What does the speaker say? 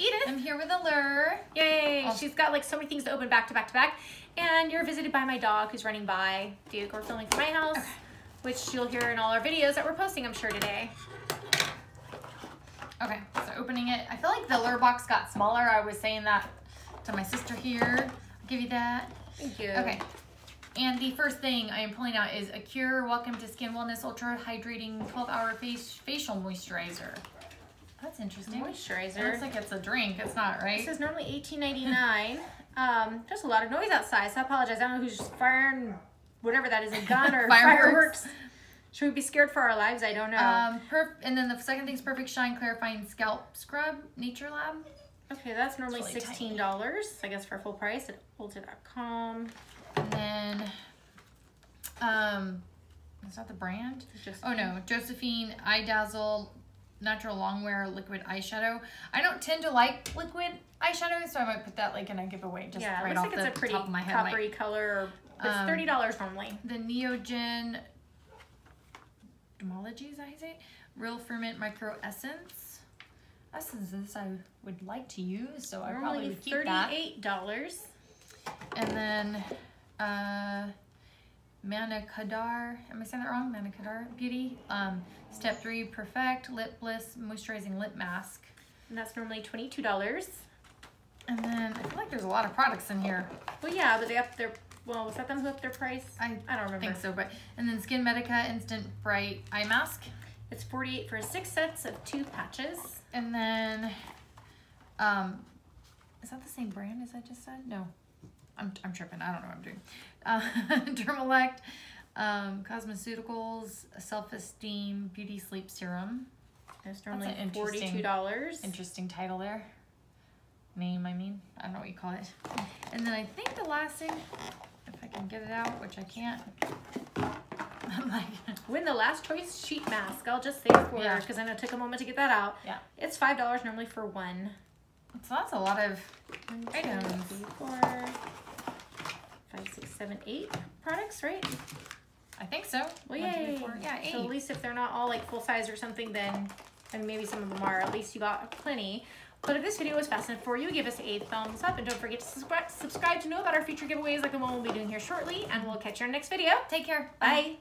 Edith. I'm here with Allure. Yay! Oh. She's got like so many things to open back to back to back. And you're visited by my dog who's running by. Duke, we're filming for my house, okay, which you'll hear in all our videos that we're posting, I'm sure, today. Okay, so opening it. I feel like the Allure box got smaller. I was saying that to my sister here. I'll give you that. Thank you. Okay. And the first thing I am pulling out is Acure Welcome to Skin Wellness Ultra Hydrating 12-Hour Facial Moisturizer. That's interesting. Moisturizer. It looks like it's a drink. It's not, right? This is normally $18.99. There's a lot of noise outside, so I apologize. I don't know who's firing whatever that is, a gun or fireworks. Should we be scared for our lives? I don't know. And then the second thing is Perfect Shine Clarifying Scalp Scrub, Nature Lab. Okay, that's normally really $16, tiny. I guess, for full price at ulta.com. And then, is that the brand? Oh no, Josephine Eyedazzle Natural Longwear Liquid Eyeshadow. I don't tend to like liquid eyeshadows, so I might put that like in a giveaway. Just yeah, right it looks off like it's the a pretty top of my head, coppery like color. It's $30 normally. The Neogen Dymology, is that how you say it? Real Ferment Micro Essence. Essence is this I would like to use, so normally I probably would keep that. $38. And then Manna Kadar, am I saying that wrong? Manna Kadar Beauty. Step 3 Perfect Lip Bliss Moisturizing Lip Mask. And that's normally $22. And then I feel like there's a lot of products in here. Well, yeah, but they upped their, well, was that them who upped their price? I don't remember. I think so, but. And then Skin Medica Instant Bright Eye Mask. It's $48 for 6 sets of 2 patches. And then, is that the same brand as I just said? No. I'm tripping. I don't know what I'm doing. Dermalect, Cosmeceuticals, Self-Esteem Beauty Sleep Serum. That's normally $42. Interesting title there. Name, I mean. I don't know what you call it. And then I think the last thing, if I can get it out, which I can't. I'm like, win the last choice sheet mask. I'll just save for it because I know it took a moment to get that out. Yeah. It's $5 normally for 1. So that's a lot of items. 5, 6, 7, 8 products, right? I think so. Well, yay. 1, 2, 3, 4. Yeah, 8. So at least if they're not all like full size or something, then maybe some of them are. At least you got plenty. But if this video was fascinating for you, give us a thumbs up and don't forget to subscribe to know about our future giveaways like the one we'll be doing here shortly. And we'll catch you in our next video. Take care. Bye.